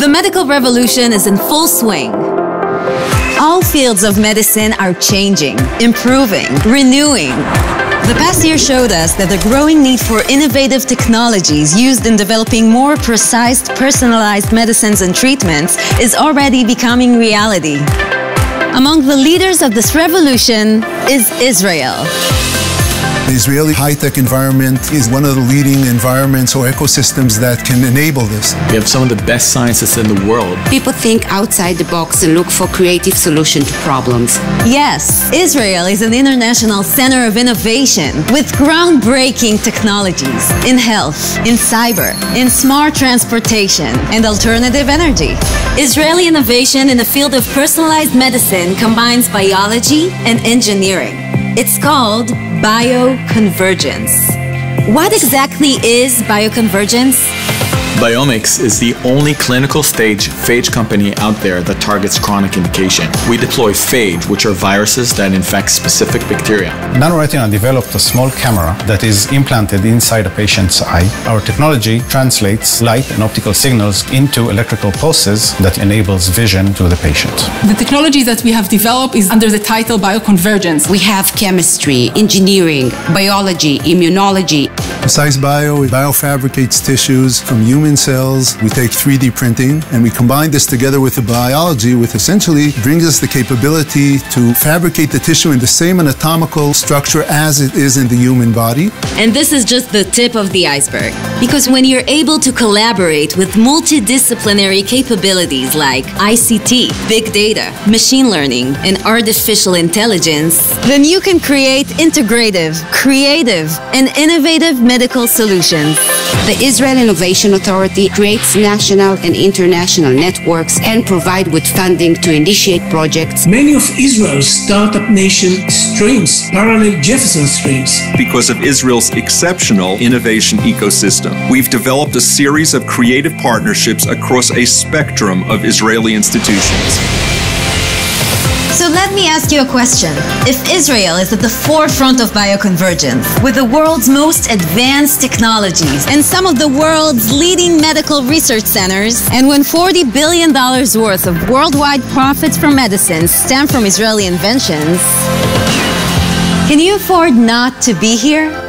The medical revolution is in full swing. All fields of medicine are changing, improving, renewing. The past year showed us that the growing need for innovative technologies used in developing more precise, personalized medicines and treatments is already becoming reality. Among the leaders of this revolution is Israel. The Israeli high-tech environment is one of the leading environments or ecosystems that can enable this. We have some of the best scientists in the world. People think outside the box and look for creative solutions to problems. Yes, Israel is an international center of innovation with groundbreaking technologies in health, in cyber, in smart transportation, and alternative energy. Israeli innovation in the field of personalized medicine combines biology and engineering. It's called BioConvergence. What exactly is BioConvergence? Biomics is the only clinical stage phage company out there that targets chronic indication. We deploy phage, which are viruses that infect specific bacteria. Nanoretina developed a small camera that is implanted inside a patient's eye. Our technology translates light and optical signals into electrical pulses that enables vision to the patient. The technology that we have developed is under the title BioConvergence. We have chemistry, engineering, biology, immunology. Precise Bio biofabricates tissues from human cells. We take 3D printing and we combine this together with the biology, which essentially brings us the capability to fabricate the tissue in the same anatomical structure as it is in the human body. And this is just the tip of the iceberg. Because when you're able to collaborate with multidisciplinary capabilities like ICT, big data, machine learning, and artificial intelligence, then you can create integrative, creative, and innovative medical solutions. The Israel Innovation Authority creates national and international networks and provides with funding to initiate projects. Many of Israel's startup nation streams parallel Jefferson streams. Because of Israel's exceptional innovation ecosystem, we've developed a series of creative partnerships across a spectrum of Israeli institutions. So let me ask you a question. If Israel is at the forefront of bioconvergence, with the world's most advanced technologies and some of the world's leading medical research centers, and when $40 billion worth of worldwide profits from medicine stem from Israeli inventions, can you afford not to be here?